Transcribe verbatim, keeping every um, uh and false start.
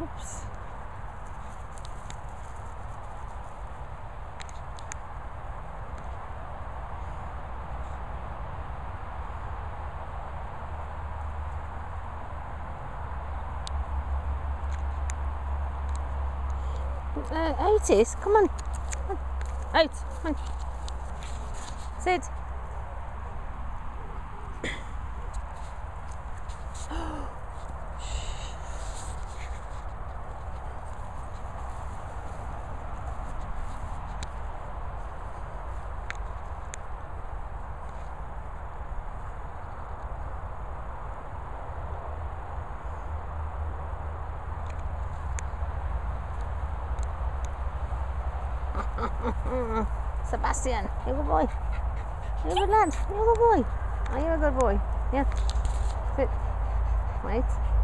Oops. Uh, Otis, come on. Come on. Out, come on. Sid. Sebastian, you're a good boy. You're a good lad. You're a good boy. Are you a good boy? Yeah. Sit. Wait.